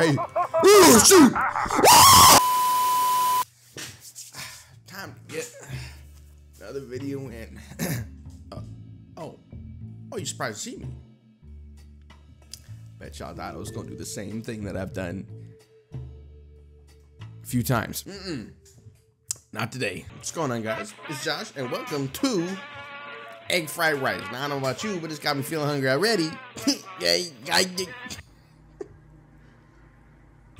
hey. Oh, shoot! Time to get another video in. Oh, you surprised to see me. Bet y'all thought I was gonna do the same thing that I've done a few times. Not today. What's going on, guys? It's Josh, and welcome to egg fried rice. Now, I don't know about you, but it's got me feeling hungry already. You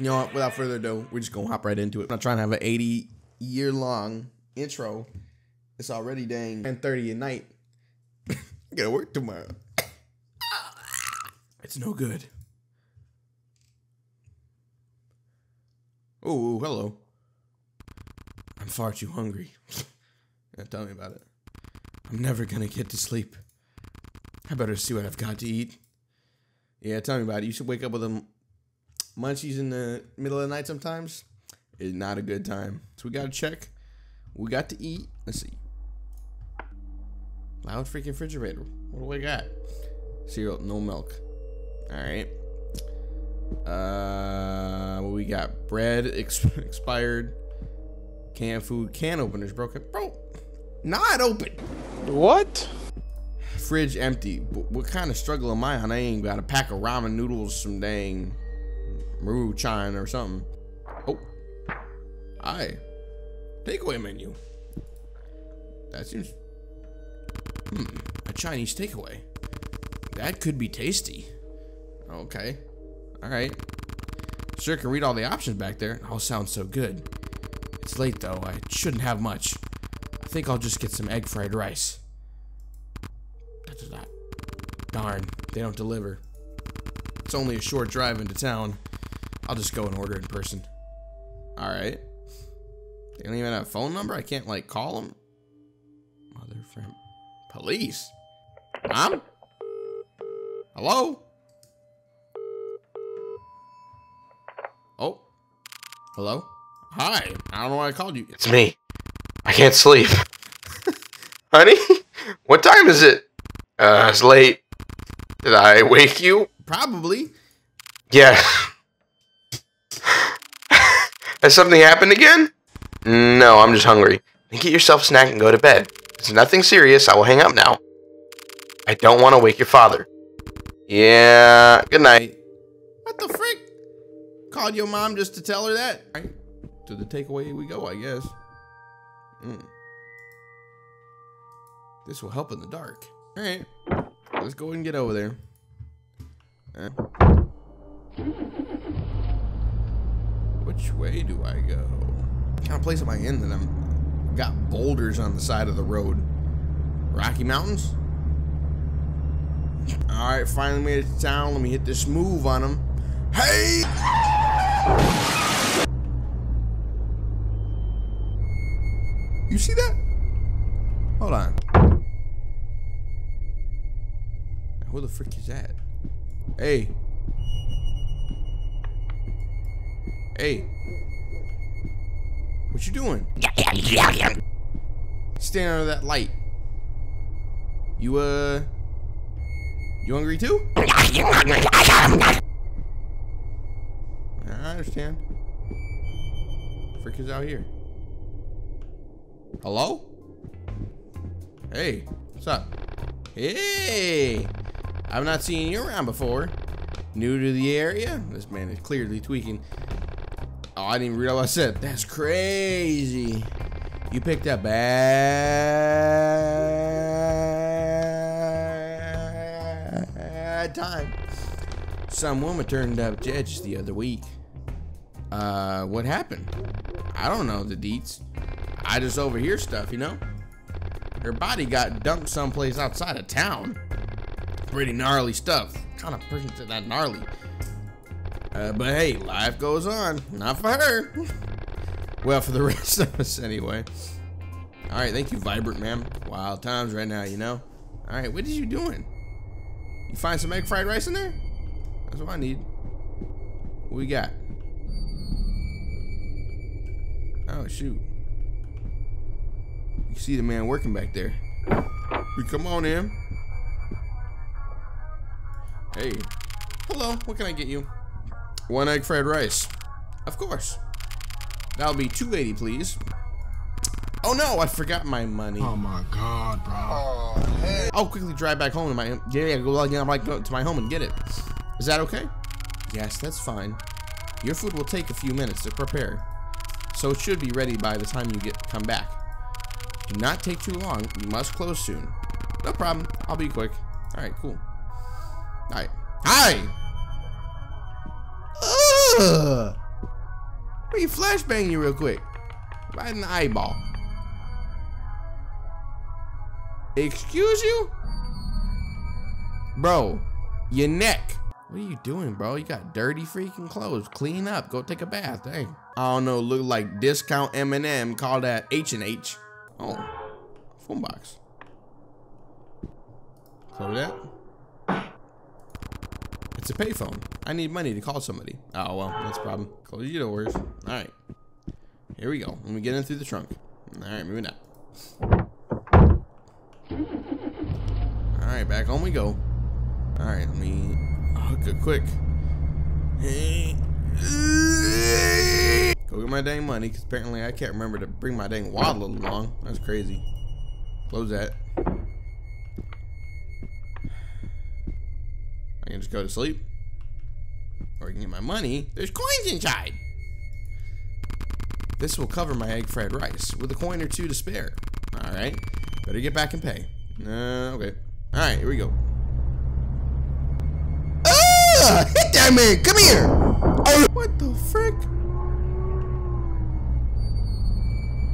know what? Without further ado, we're just gonna hop right into it. I'm not trying to have an 80-year-long intro. It's already dang 10:30 at night. Gotta work tomorrow. It's no good. Oh, hello. I'm far too hungry. Yeah, tell me about it. I'm never gonna get to sleep. I better see what I've got to eat. Yeah, tell me about it. You should wake up with a munchies in the middle of the night sometimes. It's not a good time. So we gotta check. We got to eat. Let's see. Loud freaking refrigerator. What do I got? Cereal, no milk. Alright. What we got? Bread, expired. Canned food, can opener's broken. Bro, not open. What? Fridge empty. What kind of struggle am I on? I ain't got a pack of ramen noodles, some dang maruchan or something. Oh. Aye. Takeaway menu. That seems... a Chinese takeaway. That could be tasty. Okay. Alright. Sure can read all the options back there. All sounds so good. It's late though. I shouldn't have much. I think I'll just get some egg fried rice. Darn. They don't deliver. It's only a short drive into town. I'll just go and order in person. Alright. They don't even have a phone number? I can't, like, call them? Motherfucker. Police? Mom? Hello? Oh. Hello? Hi. I don't know why I called you. It's me. I can't sleep. Honey? What time is it? It's late. Did I wake you? Probably. Yeah. Has something happened again? No, I'm just hungry. Then get yourself a snack and go to bed. It's nothing serious. I will hang up now. I don't want to wake your father. Yeah, good night. What the frick? Called your mom just to tell her that? All right. To the takeaway we go, I guess. This will help in the dark. All right. Let's go and get over there. Which way do I go? What kind of place am I in that I'm... Got boulders on the side of the road. Rocky Mountains? Alright, finally made it to town. Let me hit this move on him. Hey! You see that? Hold on. Who the frick is that? Hey. Hey. What you doing? Stand under that light. You hungry too? I understand. Frick is out here. Hello? Hey, what's up? Hey! I've not seen you around before. New to the area? This man is clearly tweaking. Oh, I didn't even realize I said. That's crazy. You picked up bad time. Some woman turned up judge the other week. What happened? I don't know the deets. I just overhear stuff, you know? Her body got dumped someplace outside of town. Pretty gnarly stuff. What kind of person said that gnarly? But hey, life goes on. Not for her. Well, for the rest of us, anyway. Alright, thank you, Vibrant, ma'am. Wild times right now, you know? Alright, what is you doing? You find some egg fried rice in there? That's what I need. What we got? Oh, shoot. You see the man working back there. We come on in. Hey. Hello, what can I get you? One egg fried rice. Of course. That'll be $2.80, please. Oh no, I forgot my money. Oh my god, bro. Oh, hey. I'll quickly drive back home to my go to my home and get it. Is that okay? Yes, that's fine. Your food will take a few minutes to prepare, so it should be ready by the time you come back. Do not take too long. You must close soon. No problem. I'll be quick. All right, cool. All right. Hi. Ugh. Where you flashbang you real quick? Right in the eyeball. Excuse you, bro. Your neck. What are you doing, bro? You got dirty freaking clothes. Clean up. Go take a bath. Dang. I don't know. Look like discount M&M. Call that H&H. Oh, phone box. Close that. It's a payphone. I need money to call somebody. Oh well, that's a problem. Close your doors. All right, here we go. Let me get in through the trunk. All right, moving up. All right, back home we go. All right, let me hook it quick. Go get my dang money, because apparently I can't remember to bring my dang waddle along. That's crazy. Close that. I can just go to sleep. Or I can get my money. There's coins inside. This will cover my egg fried rice with a coin or two to spare. All right. Better get back and pay. Okay. All right, here we go. Ah! Hit that man! Come here! Oh, what the frick?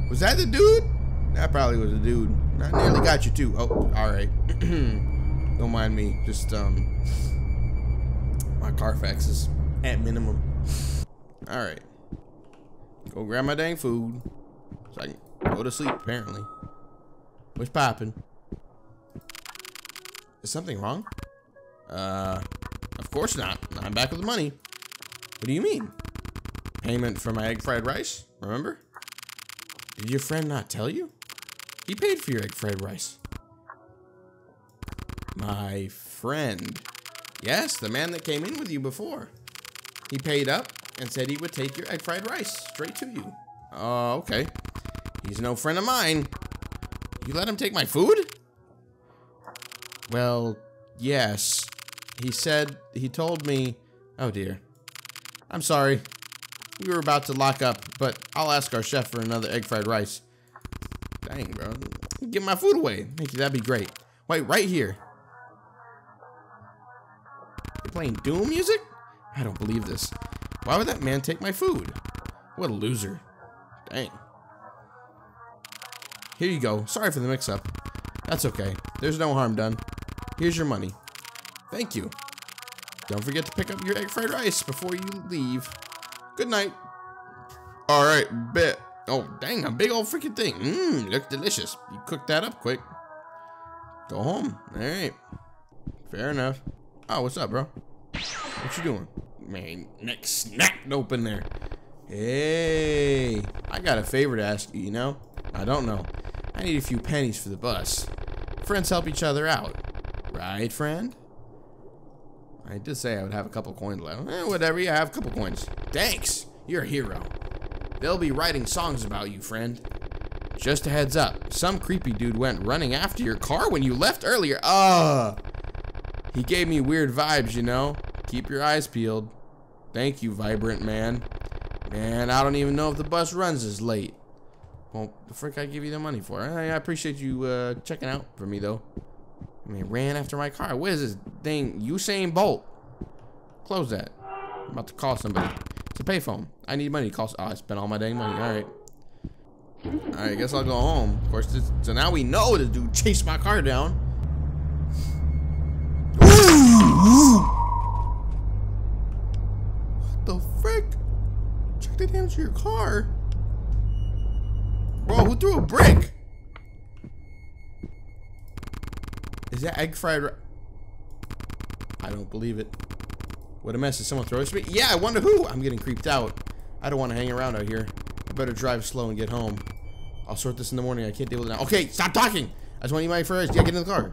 Was that the dude? That probably was a dude. I nearly got you too. Oh, all right. Don't mind me. Just my Carfax is at minimum. All right. Go grab my dang food so I can go to sleep. Apparently. What's poppin'? Is something wrong? Of course not. I'm back with the money. What do you mean? Payment for my egg fried rice. Remember? Did your friend not tell you? He paid for your egg fried rice. My friend. Yes, the man that came in with you before. He paid up and said he would take your egg fried rice straight to you. Oh, okay. He's no friend of mine. You let him take my food? Well, yes. He told me, oh dear. I'm sorry. We were about to lock up, but I'll ask our chef for another egg fried rice. Dang, bro. Get my food away. Thank you, that'd be great. Wait, right here. You're playing Doom music? I don't believe this. Why would that man take my food? What a loser. Dang. Here you go. Sorry for the mix-up. That's okay. There's no harm done. Here's your money. Thank you. Don't forget to pick up your egg fried rice before you leave. Good night. All right, bet. Oh, dang, a big old freaking thing. Mmm, looks delicious. You cooked that up quick. Go home. All right. Fair enough. Oh, what's up, bro? What you doing? Man, next snack open there. Hey, I got a favor to ask you, you know? I don't know. I need a few pennies for the bus. Friends help each other out. Right, friend? I did say I would have a couple coins left. Eh, whatever, yeah, I have a couple coins. Thanks, you're a hero. They'll be writing songs about you, friend. Just a heads up, some creepy dude went running after your car when you left earlier. Ugh. He gave me weird vibes, you know? Keep your eyes peeled. Thank you, vibrant man. Man, I don't even know if the bus runs as late. Well, the frick I give you the money for. I appreciate you checking out for me, though. I mean, ran after my car. What is this thing? Usain Bolt. Close that. I'm about to call somebody. It's a payphone. I need money to call. Oh, I spent all my dang money. All right. All right, I guess I'll go home. Of course, so now we know this dude chased my car down. What the frick? Check the damage to your car. Bro, who threw a brick? Is that egg fried rice? I don't believe it. What a mess. Did someone throw this at me? Yeah, I wonder who. I'm getting creeped out. I don't want to hang around out here. I better drive slow and get home. I'll sort this in the morning. I can't deal with it now. Okay, stop talking. I just want to eat my fries. Yeah, get in the car.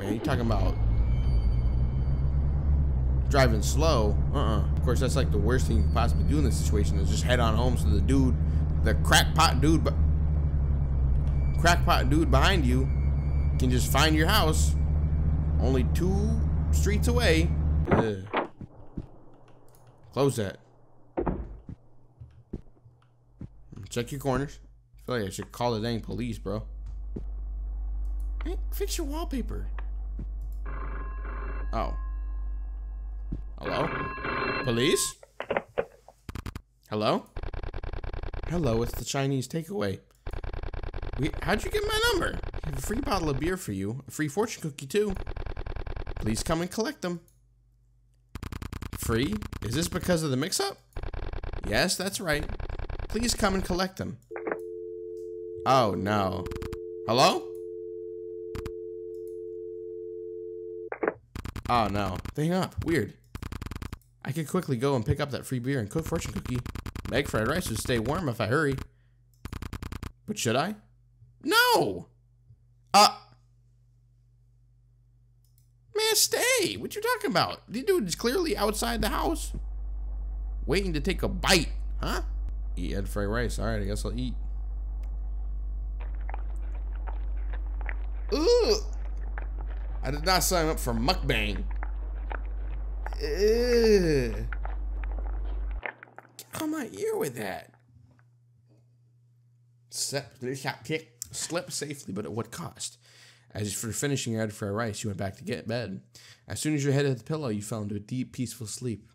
Man, you talking about driving slow. Of course, that's like the worst thing you could possibly do in this situation, is just head on home so the dude, the crackpot dude behind you can just find your house only 2 streets away. Ugh. Close that. Check your corners. I feel like I should call the dang police, bro. Hey, fix your wallpaper. Oh. Hello? Police? Hello? Hello, it's the Chinese takeaway. How'd you get my number? I have a free bottle of beer for you. A free fortune cookie, too. Please come and collect them. Free? Is this because of the mix-up? Yes, that's right. Please come and collect them. Oh, no. Hello? Oh, no. They hung up. Weird. I could quickly go and pick up that free beer and cook fortune cookie. Egg fried rice would stay warm if I hurry. But should I? No! Man, stay! What you talking about? The dude is clearly outside the house. Waiting to take a bite. Huh? Eat egg fried rice. Alright, I guess I'll eat. Ooh! I did not sign up for mukbang. Ugh. Get on my ear with that. Slept safely, but at what cost? As for finishing your egg fried rice, you went back to get bed. As soon as your head hit the pillow, you fell into a deep, peaceful sleep.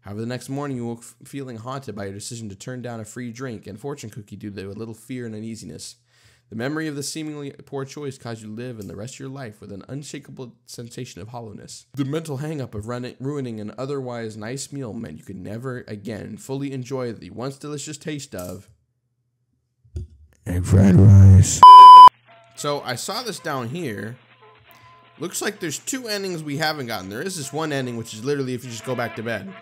However, the next morning, you woke feeling haunted by your decision to turn down a free drink and fortune cookie due to a little fear and uneasiness. The memory of the seemingly poor choice caused you to live in the rest of your life with an unshakable sensation of hollowness. The mental hang-up of ruining an otherwise nice meal meant you could never again fully enjoy the once delicious taste of egg fried rice. So I saw this down here. Looks like there's 2 endings we haven't gotten. There is this one ending, which is literally if you just go back to bed.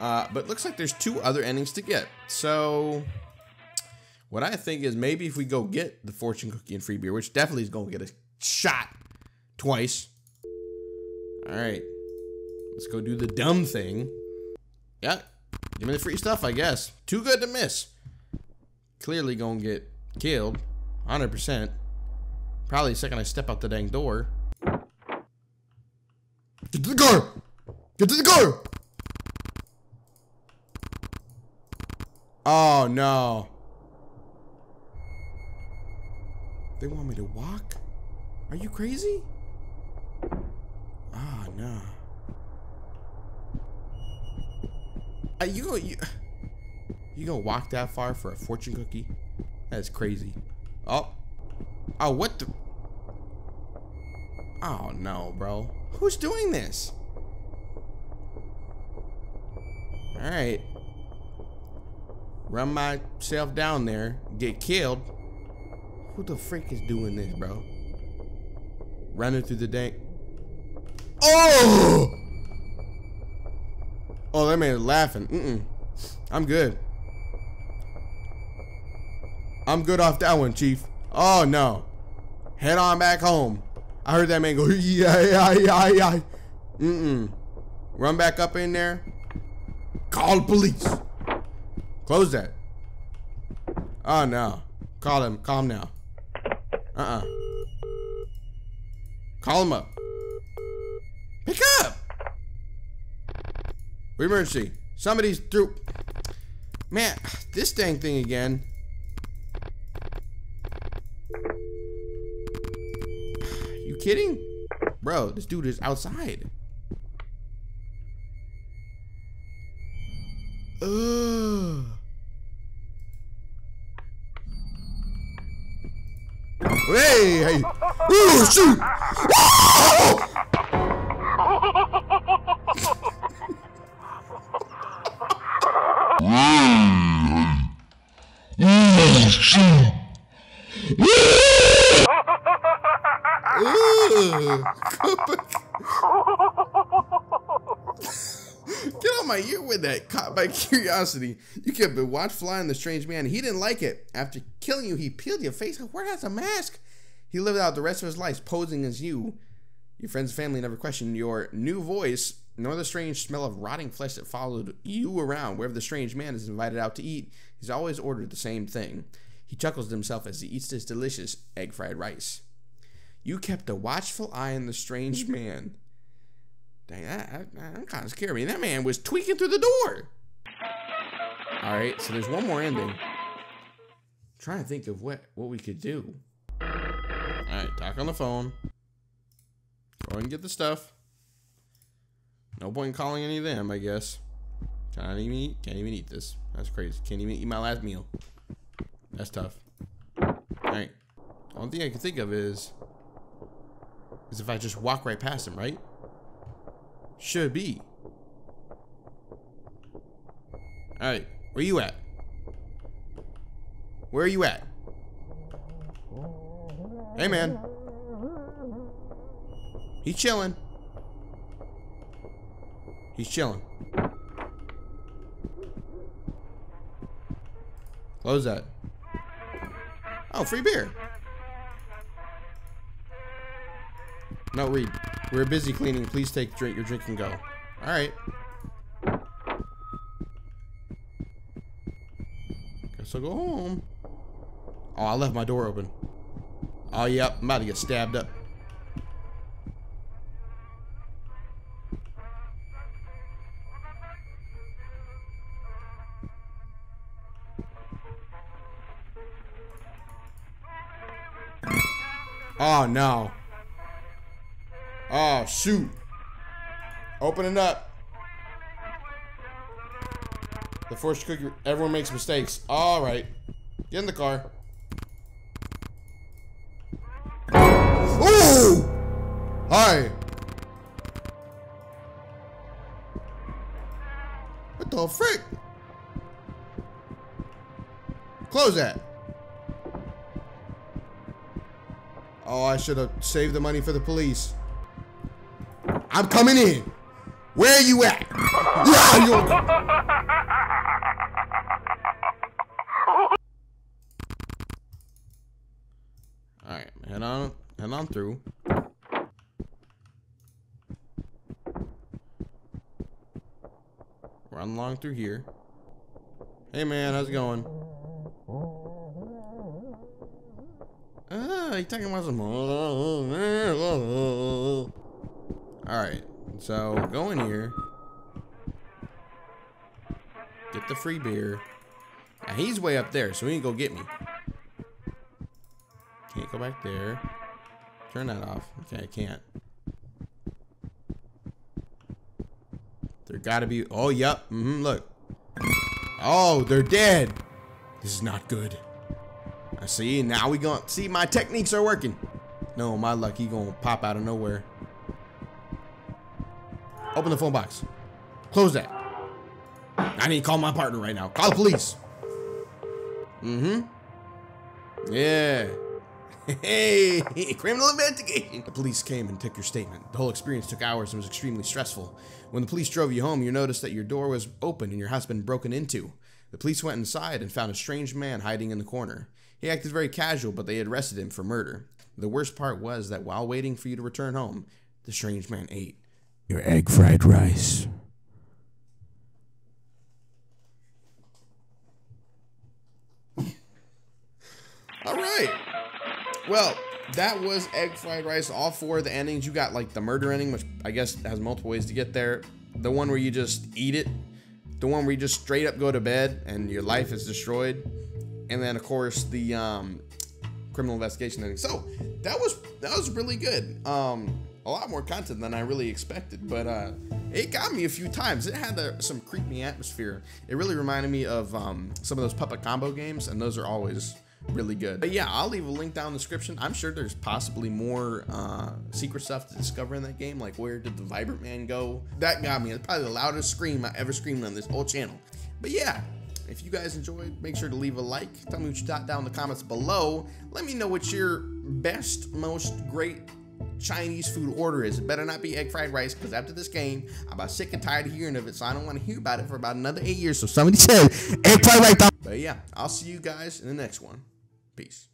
But looks like there's 2 other endings to get. So what I think is maybe if we go get the fortune cookie and free beer, which definitely is going to get us shot twice. All right, let's go do the dumb thing. Yeah, give me the free stuff, I guess. Too good to miss. Clearly going to get killed, 100%. Probably the second I step out the dang door. Get to the car! Get to the car! Oh, no. They want me to walk? Are you crazy? Ah, oh, no. Are you gonna, you gonna walk that far for a fortune cookie? That is crazy. Oh. Oh, what the? Oh, no, bro. Who's doing this? All right. Run myself down there. Get killed. Who the freak is doing this, bro? Running through the dang. Oh! Oh, that man is laughing. I'm good. I'm good off that one, Chief. Oh, no. Head on back home. I heard that man go, yeah. Run back up in there. Call police. Close that. Oh, no. Call him. Call him now. Call him up. Pick up! Emergency. Somebody's through. Man, this dang thing again. You kidding? Bro, this dude is outside. Ugh. Hey, hey. Oh, shoot! Oh! Get on my ear with that. Caught by curiosity, you kept the watch fly on the strange man. He didn't like it. After killing you, he peeled your face off. Where has a mask? He lived out the rest of his life posing as you. Your friends and family never questioned your new voice. nor the strange smell of rotting flesh that followed you around wherever the strange man is invited out to eat. He's always ordered the same thing. He chuckles to himself as he eats his delicious egg-fried rice. You kept a watchful eye on the strange man. Dang, I'm kind of scared. I mean, that man was tweaking through the door. All right, so there's one more ending. I'm trying to think of what we could do. All right, talk on the phone. Go and get the stuff. No point in calling any of them, I guess. Can't even eat this. That's crazy. Can't even eat my last meal. That's tough. All right. Only thing I can think of is if I just walk right past him, right? Should be. All right. Where you at? Where are you at? Hey, man. He chilling. He's chilling. Close that. Oh, free beer. No, read. We're busy cleaning. Please take your drink and go. All right. Guess I'll go home. Oh, I left my door open. Oh, yep. I'm about to get stabbed up. Oh, no. Oh, shoot. Open it up. The fortune cookie. Everyone makes mistakes. All right. Get in the car. Ooh! Hi. What the frick? Close that. Oh, I should have saved the money for the police. I'm coming in. Where are you at? All right, head on through. Run along through here. Hey, man, how's it going? Are you talking about some? All right, so go in here, get the free beer. Now he's way up there, so he ain't gonna get me. Can't go back there. Turn that off. Okay, I can't. There gotta be. Oh, yep. Mm-hmm, look. Oh, they're dead. This is not good. I see, now we gonna see my techniques are working. No, my luck, he gonna pop out of nowhere. Open the phone box. Close that. I need to call my partner right now. Call the police. Mm-hmm. Yeah. Hey, criminal investigation. The police came and took your statement. The whole experience took hours and was extremely stressful. When the police drove you home, you noticed that your door was open and your house been broken into. The police went inside and found a strange man hiding in the corner. He acted very casual, but they had arrested him for murder. The worst part was that while waiting for you to return home, the strange man ate your egg-fried rice. All right. Well, that was egg-fried rice. All four of the endings. You got, like, the murder ending, which I guess has multiple ways to get there. The one where you just eat it. The one where you just straight up go to bed and your life is destroyed. And then, of course, the criminal investigation ending. So that was really good. A lot more content than I really expected, but it got me a few times. It had some creepy atmosphere. It really reminded me of some of those puppet combo games, and those are always really good. But yeah, I'll leave a link down in the description. I'm sure there's possibly more secret stuff to discover in that game, like where did the Vibrant Man go? That got me. It's probably the loudest scream I ever screamed on this whole channel. But yeah. If you guys enjoyed, make sure to leave a like. Tell me what you thought down in the comments below. Let me know what your best, most great Chinese food order is. It better not be egg fried rice, because after this game, I'm about sick and tired of hearing of it, so I don't want to hear about it for about another 8 years. So somebody said egg fried rice. But yeah, I'll see you guys in the next one. Peace.